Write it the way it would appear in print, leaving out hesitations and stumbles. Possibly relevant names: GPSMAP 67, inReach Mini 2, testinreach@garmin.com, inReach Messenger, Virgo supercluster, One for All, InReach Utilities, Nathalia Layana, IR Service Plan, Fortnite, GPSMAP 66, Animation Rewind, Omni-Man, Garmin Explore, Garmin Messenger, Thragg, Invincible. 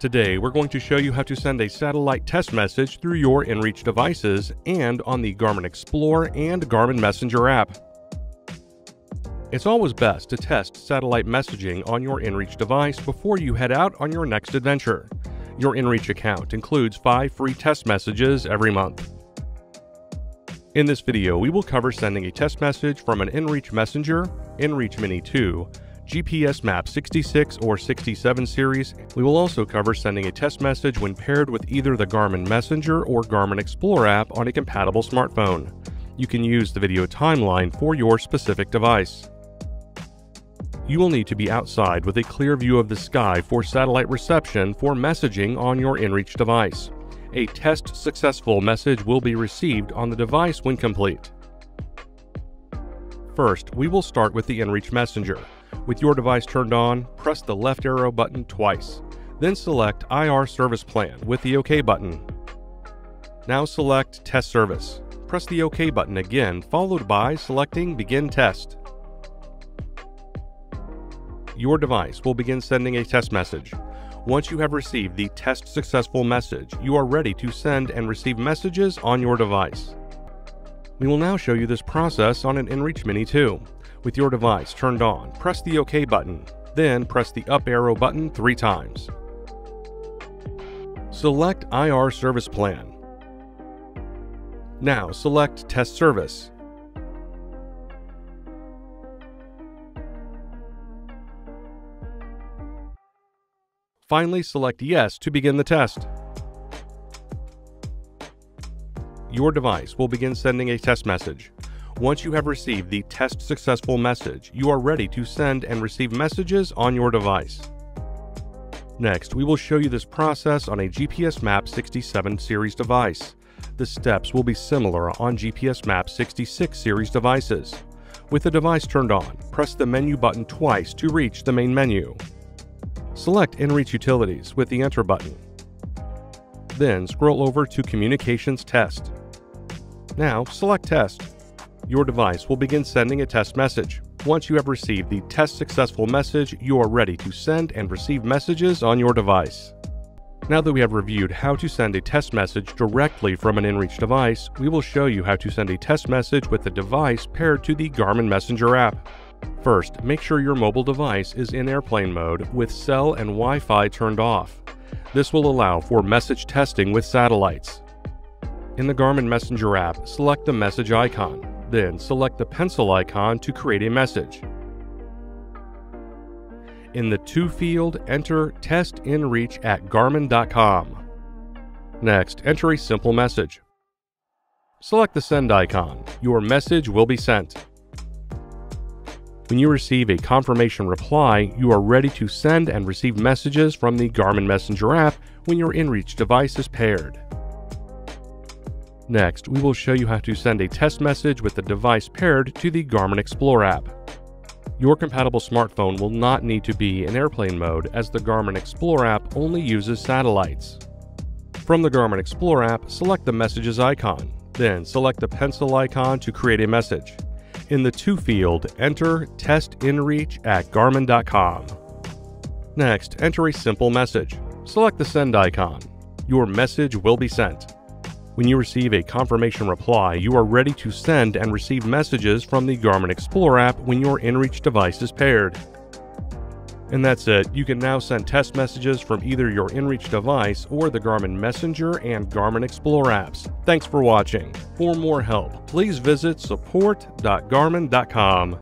Today, we're going to show you how to send a satellite test message through your inReach devices and on the Garmin Explore and Garmin Messenger app. It's always best to test satellite messaging on your inReach device before you head out on your next adventure. Your inReach account includes 5 free test messages every month. In this video, we will cover sending a test message from an inReach Messenger, inReach Mini 2, GPSMAP 66 or 67 series. We will also cover sending a test message when paired with either the Garmin Messenger or Garmin Explore app on a compatible smartphone. You can use the video timeline for your specific device. You will need to be outside with a clear view of the sky for satellite reception for messaging on your inReach device. A test successful message will be received on the device when complete. First, we will start with the inReach Messenger. With your device turned on, press the left arrow button twice. Then select IR Service Plan with the OK button. Now select Test Service. Press the OK button again, followed by selecting Begin Test. Your device will begin sending a test message. Once you have received the test successful message, you are ready to send and receive messages on your device. We will now show you this process on an inReach Mini 2. With your device turned on, press the OK button, then press the up arrow button 3 times. Select IR Service Plan. Now select Test Service. Finally, select Yes to begin the test. Your device will begin sending a test message. Once you have received the test successful message, you are ready to send and receive messages on your device. Next, we will show you this process on a GPSMAP 67 series device. The steps will be similar on GPSMAP 66 series devices. With the device turned on, press the menu button twice to reach the main menu. Select inReach Utilities with the Enter button. Then scroll over to Communications Test. Now select Test. Your device will begin sending a test message. Once you have received the test successful message, you are ready to send and receive messages on your device. Now that we have reviewed how to send a test message directly from an inReach device, we will show you how to send a test message with the device paired to the Garmin Messenger app. First, make sure your mobile device is in airplane mode with cell and Wi-Fi turned off. This will allow for message testing with satellites. In the Garmin Messenger app, select the message icon. Then select the pencil icon to create a message. In the To field, enter testinreach@garmin.com. Next, enter a simple message. Select the send icon. Your message will be sent. When you receive a confirmation reply, you are ready to send and receive messages from the Garmin Messenger app when your inReach device is paired. Next, we will show you how to send a test message with the device paired to the Garmin Explore app. Your compatible smartphone will not need to be in airplane mode as the Garmin Explore app only uses satellites. From the Garmin Explore app, select the messages icon, then select the pencil icon to create a message. In the To field, enter testinreach@garmin.com. Next, enter a simple message. Select the send icon. Your message will be sent. When you receive a confirmation reply, you are ready to send and receive messages from the Garmin Explore app when your inReach device is paired. And that's it. You can now send test messages from either your inReach device or the Garmin Messenger and Garmin Explore apps. Thanks for watching. For more help, please visit support.garmin.com.